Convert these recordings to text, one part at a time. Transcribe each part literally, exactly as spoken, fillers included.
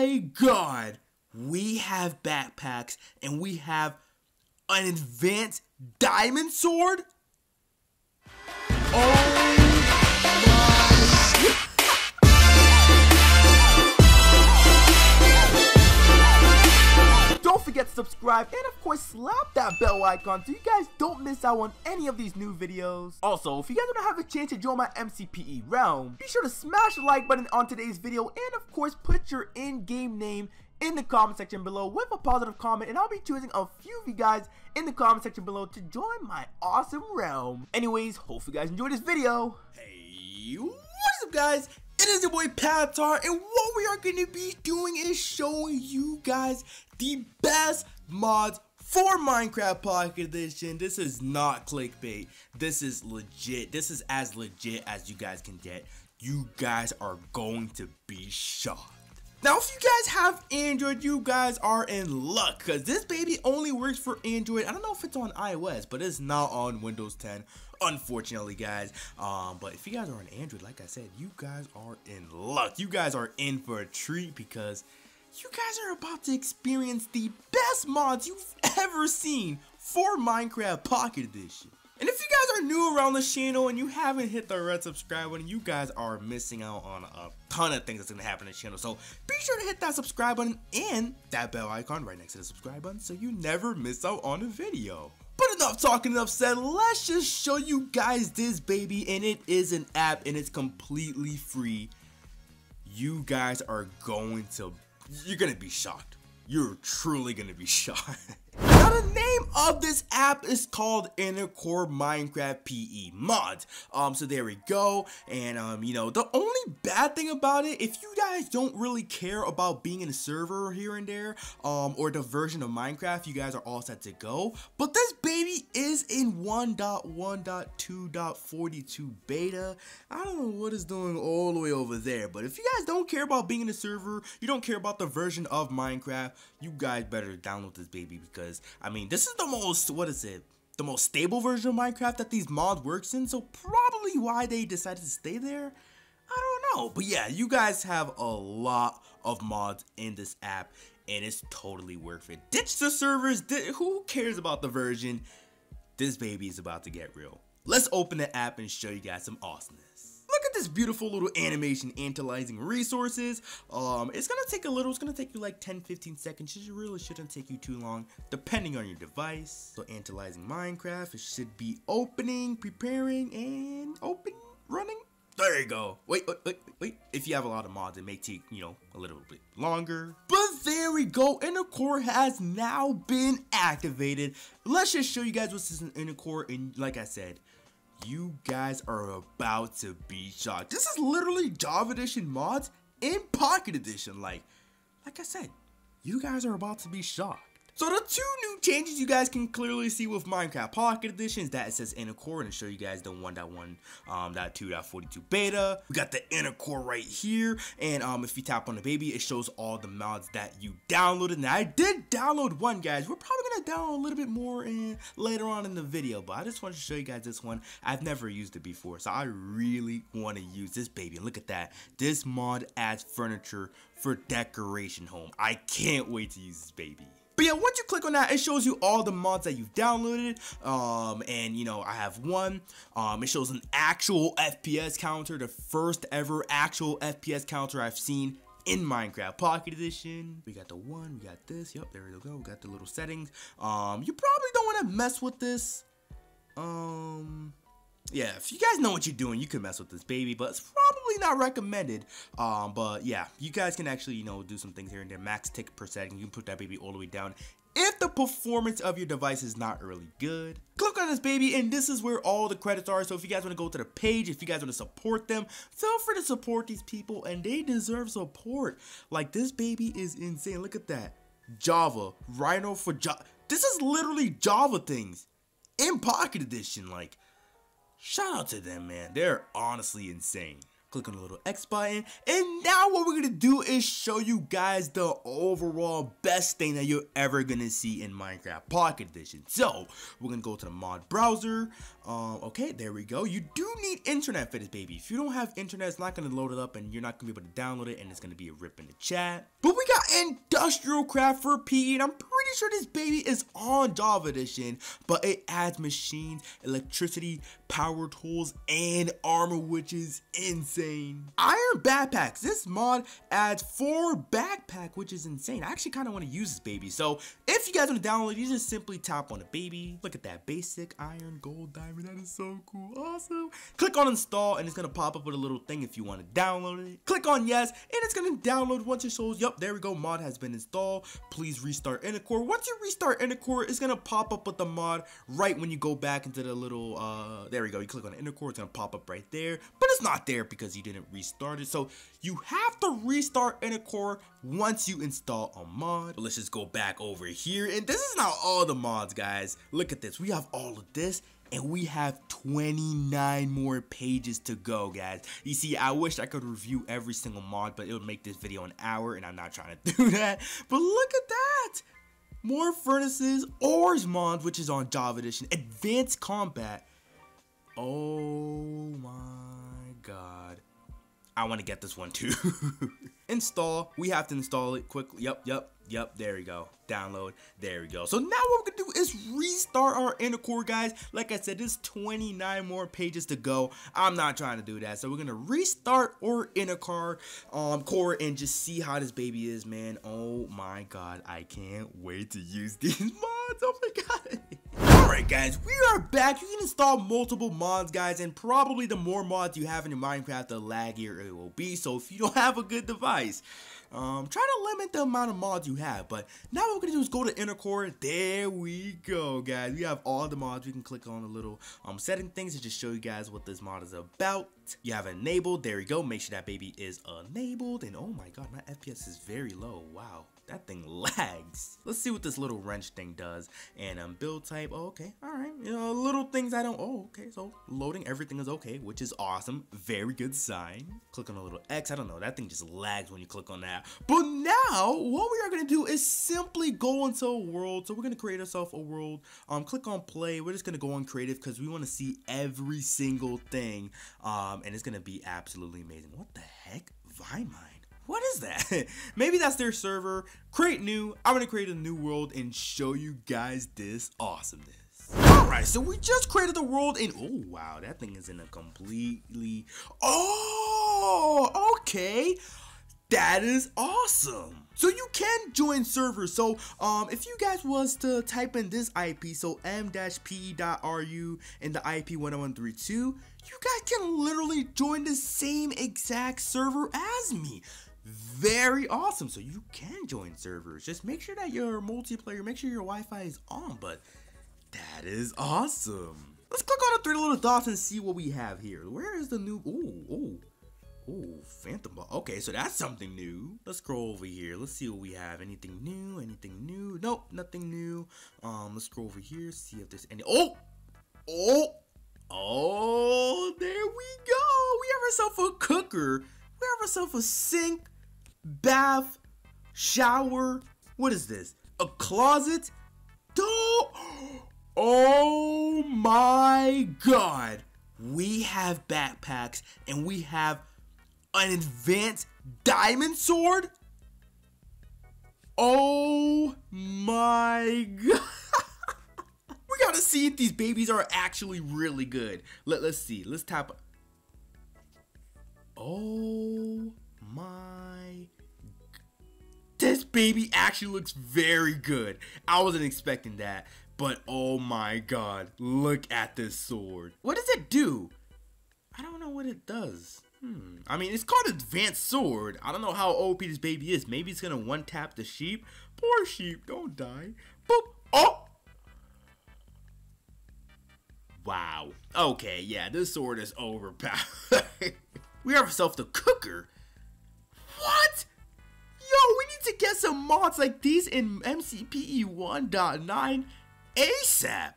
my God, we have backpacks and we have an advanced diamond sword? Oh my God. Don't forget to subscribe and of course slap that bell icon so you guys don't miss out on any of these new videos. Also, if you guys don't have a chance to join my M C P E realm, be sure to smash the like button on today's video and of course put your in-game name in the comment section below with a positive comment, and I'll be choosing a few of you guys in the comment section below to join my awesome realm. Anyways, hope you guys enjoyed this video. Hey, what's up guys? It is your boy Patar, and what we are going to be doing is showing you guys the best mods for Minecraft Pocket Edition. This is not clickbait. This is legit. This is as legit as you guys can get. You guys are going to be shocked. Now, if you guys have Android, you guys are in luck, because this baby only works for Android. I don't know if it's on iOS, but it's not on Windows ten, unfortunately, guys. Um, but if you guys are on Android, like I said, you guys are in luck. You guys are in for a treat, because you guys are about to experience the best mods you've ever seen for Minecraft Pocket Edition. And if you guys are new around the channel and you haven't hit the red subscribe button, you guys are missing out on a ton of things that's going to happen on the channel. So be sure to hit that subscribe button and that bell icon right next to the subscribe button so you never miss out on a video. But enough talking, enough said, let's just show you guys this baby, and it is an app and it's completely free. You guys are going to, you're going to be shocked. You're truly going to be shocked. Now the name of this app is called Inner Core Minecraft P E Mods. Um, so there we go. And um, you know, the only bad thing about it, if you guys don't really care about being in a server here and there, um, or the version of Minecraft, you guys are all set to go. But this baby is in one point one point two point forty-two beta. I don't know what it's doing all the way over there, but if you guys don't care about being in a server, you don't care about the version of Minecraft, you guys better download this baby, because I mean, this is the most, what is it, the most stable version of Minecraft that these mods works in, so probably why they decided to stay there, I don't know. But yeah, you guys have a lot of mods in this app, and it's totally worth it. Ditch the servers, di who cares about the version? This baby is about to get real. Let's open the app and show you guys some awesomeness. Look at this beautiful little animation analyzing resources. Um, it's gonna take a little, it's gonna take you like ten fifteen seconds. It really shouldn't take you too long, depending on your device. So analyzing Minecraft, it should be opening, preparing, and open, running. There you go. Wait, wait, wait, wait. If you have a lot of mods, it may take, you know, a little bit longer. But there we go. Inner Core has now been activated. Let's just show you guys what's in Inner Core, and like I said, you guys are about to be shocked. This is literally Java Edition mods in Pocket Edition. Like, like I said, you guys are about to be shocked. So the two new changes you guys can clearly see with Minecraft Pocket Edition is that it says Inner Core, and I'll show you guys the one point one point two point forty-two um, beta. We got the Inner Core right here, and um, if you tap on the baby, it shows all the mods that you downloaded. Now I did download one, guys. We're probably gonna download a little bit more in, later on in the video, but I just wanted to show you guys this one. I've never used it before, so I really want to use this baby. And look at that. This mod adds furniture for decoration home. I can't wait to use this baby. But yeah, once you click on that, it shows you all the mods that you've downloaded, um, and you know, I have one, um, it shows an actual F P S counter, the first ever actual F P S counter I've seen in Minecraft Pocket Edition. We got the one, we got this, yep, there we go, we got the little settings. Um, you probably don't want to mess with this, um, yeah, if you guys know what you're doing, you can mess with this baby, but it's probably not recommended. Um, but yeah, you guys can actually, you know, do some things here and there. Max tick per second, you can put that baby all the way down if the performance of your device is not really good. Click on this baby, and this is where all the credits are. So if you guys want to go to the page, if you guys want to support them, feel free to support these people, and they deserve support. Like, this baby is insane. Look at that. Java, Rhino for Java. This is literally Java things in Pocket Edition, like. Shout out to them, man. They're honestly insane. Click on the little X button, and now what we're gonna do is show you guys the overall best thing that you're ever gonna see in Minecraft Pocket Edition. So we're gonna go to the mod browser. Um, okay, there we go. You do need internet for this, baby. If you don't have internet, it's not gonna load it up and you're not gonna be able to download it, and it's gonna be a rip in the chat. But we got industrial craft for P E, and I'm pretty sure this baby is on Java edition, but it adds machines, electricity, power tools, and armor, which is insane. Iron backpacks. This mod adds four backpack, which is insane. I actually kind of want to use this baby. So if you guys want to download, you just simply tap on the baby. Look at that, basic iron, gold, diamond. That is so cool. Awesome. Click on install, and it's going to pop up with a little thing if you want to download it. Click on yes, and it's going to download once it shows. Yep, there we go. Mod has been installed. Please restart inner core. Once you restart inner core, it's going to pop up with the mod right when you go back into the little, uh, there we go. You click on the inner core, it's going to pop up right there, but it's not there because you didn't restart it. So you have to restart inner core once you install a mod. But let's just go back over here. And this is not all the mods, guys. Look at this. We have all of this, and we have twenty-nine more pages to go, guys. You see, I wish I could review every single mod, but it would make this video an hour, and I'm not trying to do that. But look at that. More furnaces, ores mods, which is on Java edition, advanced combat. Oh my god. I want to get this one too. Install. We have to install it quickly. Yep, yep, yep. There we go. Download. There we go. So now what we're going to do is restart our inner core, guys. Like I said, there's twenty-nine more pages to go. I'm not trying to do that. So we're going to restart our inner core, um, core and just see how this baby is, man. Oh my god. I can't wait to use these mods. Oh my god. Alright guys, we are back. You can install multiple mods, guys, and probably the more mods you have in your Minecraft, the laggier it will be. So if you don't have a good device, um, try to limit the amount of mods you have. But now what we're going to do is go to inner core. There we go, guys. We have all the mods. We can click on the little um, setting things to just show you guys what this mod is about. You have enabled. There we go. Make sure that baby is enabled. And oh my god, my F P S is very low. Wow. That thing lags. Let's see what this little wrench thing does. And um, build type. Oh, okay. All right. You know, little things I don't. Oh, okay. So loading everything is okay, which is awesome. Very good sign. Click on a little X. I don't know. That thing just lags when you click on that. But now what we are going to do is simply go into a world. So we're going to create ourselves a world. Um, click on play. We're just going to go on creative because we want to see every single thing. Um, and it's going to be absolutely amazing. What the heck? ViMine. What is that? Maybe that's their server. Create new. I'm gonna create a new world and show you guys this awesomeness. Alright, so we just created the world and oh wow, that thing is in a completely, oh, okay. That is awesome. So you can join servers. So um, if you guys was to type in this I P, so m dash p e dot r u and the I P one oh one three two, you guys can literally join the same exact server as me. Very awesome. So you can join servers. Just make sure that your multiplayer, make sure your Wi-Fi is on, but that is awesome. Let's click on the three little dots and see what we have here. Where is the new, ooh, ooh. Ooh, Phantom Ball. Okay, so that's something new. Let's scroll over here. Let's see what we have. Anything new? Anything new? Nope, nothing new. Um, let's scroll over here. See if there's any. Oh, oh, oh! There we go. We have ourselves a cooker. We have ourselves a sink, bath, shower. What is this? A closet? Don't. Oh my God! We have backpacks and we have an advanced diamond sword? Oh my god. We gotta see if these babies are actually really good. Let, let's see. Let's tap. Oh my. This baby actually looks very good. I wasn't expecting that. But oh my god. Look at this sword. What does it do? I don't know what it does. Hmm. I mean, it's called advanced sword. I don't know how O P this baby is. Maybe it's gonna one tap the sheep. Poor sheep, don't die. Boop. Oh. Wow. Okay, yeah, this sword is overpowered. We have ourselves the cooker. What? Yo, we need to get some mods like these in M C P E one point nine ASAP.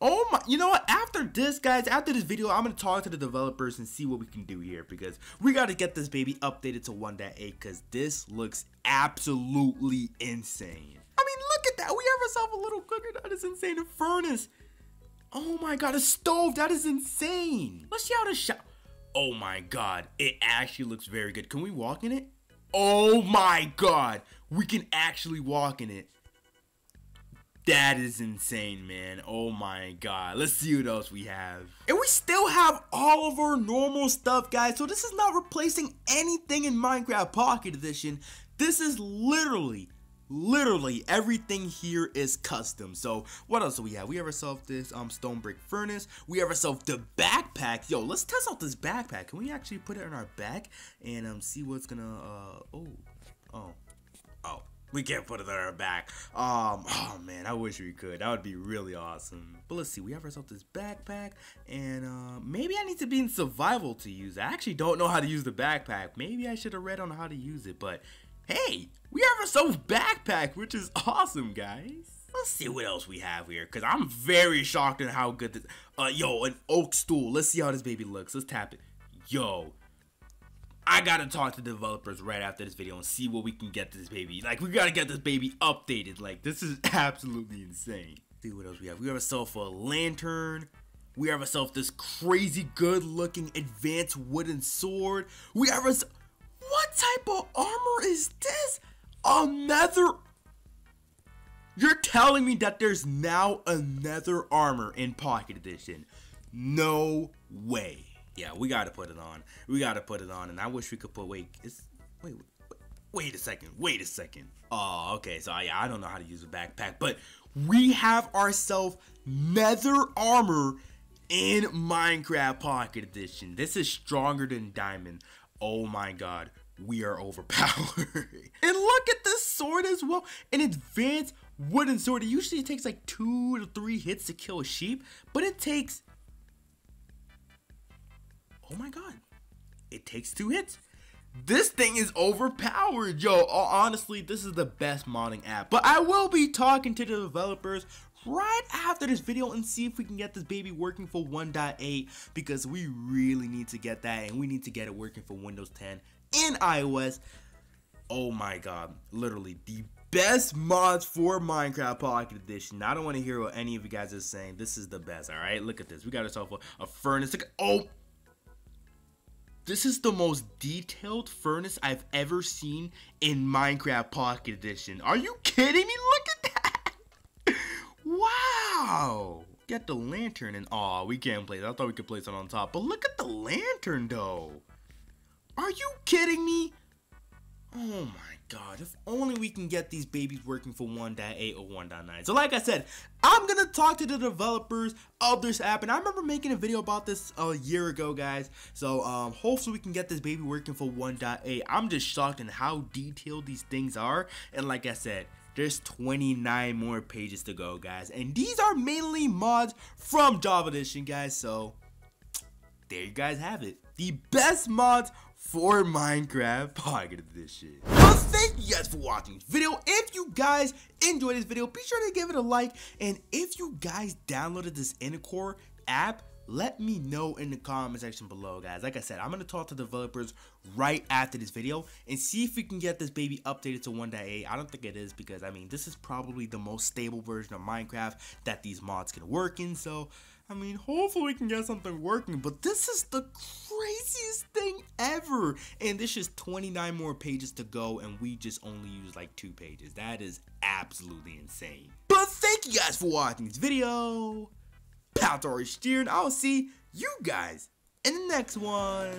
Oh my, you know what, after this guys, after this video, I'm going to talk to the developers and see what we can do here because we got to get this baby updated to one point eight because this looks absolutely insane. I mean, look at that. We have ourselves a little cooker. That is insane. A furnace. Oh my god, a stove! That is insane! Let's see how this shop. Oh my god, it actually looks very good. Can we walk in it? Oh my god, we can actually walk in it. That is insane, man. Oh my god. Let's see what else we have. And we still have all of our normal stuff, guys. So this is not replacing anything in Minecraft Pocket Edition. This is literally, literally everything here is custom. So what else do we have? We have ourselves this um stone brick furnace. We have ourselves the backpack. Yo, let's test out this backpack. Can we actually put it on our back and um see what's gonna uh oh oh oh. We can't put it on our back. Um, oh man, I wish we could. That would be really awesome. But let's see, we have ourselves this backpack, and uh, maybe I need to be in survival to use it. I actually don't know how to use the backpack. Maybe I should have read on how to use it, but hey, we have ourselves backpack, which is awesome, guys. Let's see what else we have here, because I'm very shocked at how good this, uh, yo, an oak stool. Let's see how this baby looks. Let's tap it. Yo. I gotta talk to the developers right after this video and see what we can get this baby. Like, we gotta get this baby updated. Like, this is absolutely insane. Let's see what else we have. We have ourselves a lantern. We have ourselves this crazy good looking advanced wooden sword. We have ourselves. What type of armor is this? Another. You're telling me that there's now another armor in Pocket Edition? No way. Yeah, we gotta put it on. We gotta put it on, and I wish we could put. Wait, it's, wait, wait, wait a second. Wait a second. Oh, okay. So I, I don't know how to use a backpack, but we have ourselves nether armor in Minecraft Pocket Edition. This is stronger than diamond. Oh my god, we are overpowered. And look at this sword as well. An advanced wooden sword. It usually takes like two to three hits to kill a sheep, but it takes. Oh my god, it takes two hits. This thing is overpowered, yo. Honestly, this is the best modding app. But I will be talking to the developers right after this video and see if we can get this baby working for one point eight, because we really need to get that, and we need to get it working for Windows ten and iOS. Oh my god, literally the best mods for Minecraft Pocket Edition. I don't want to hear what any of you guys are saying. This is the best, all right? Look at this. We got ourselves a, a furnace. Look at, oh. This is the most detailed furnace I've ever seen in Minecraft Pocket Edition. Are you kidding me? Look at that! Wow! Get the lantern and aw, we can't place it. I thought we could place it on top, but look at the lantern though. Are you kidding me? Oh my god, if only we can get these babies working for one point eight or one point nine. So like I said, I'm going to talk to the developers of this app. And I remember making a video about this a year ago, guys. So um, hopefully we can get this baby working for one point eight. I'm just shocked at how detailed these things are. And like I said, there's twenty-nine more pages to go, guys. And these are mainly mods from Java Edition, guys. So there you guys have it. The best mods for Minecraft Pocket Edition. Well, thank you guys for watching this video. If you guys enjoyed this video, be sure to give it a like. And if you guys downloaded this Inner Core app, let me know in the comment section below, guys. Like I said, I'm going to talk to developers right after this video and see if we can get this baby updated to one point eight. I don't think it is, because, I mean, this is probably the most stable version of Minecraft that these mods can work in. So, I mean, hopefully we can get something working. But this is the craziest thing ever. And there's just twenty-nine more pages to go, and we just only use like two pages. That is absolutely insane. But thank you guys for watching this video. PatarHD, and I'll see you guys in the next one.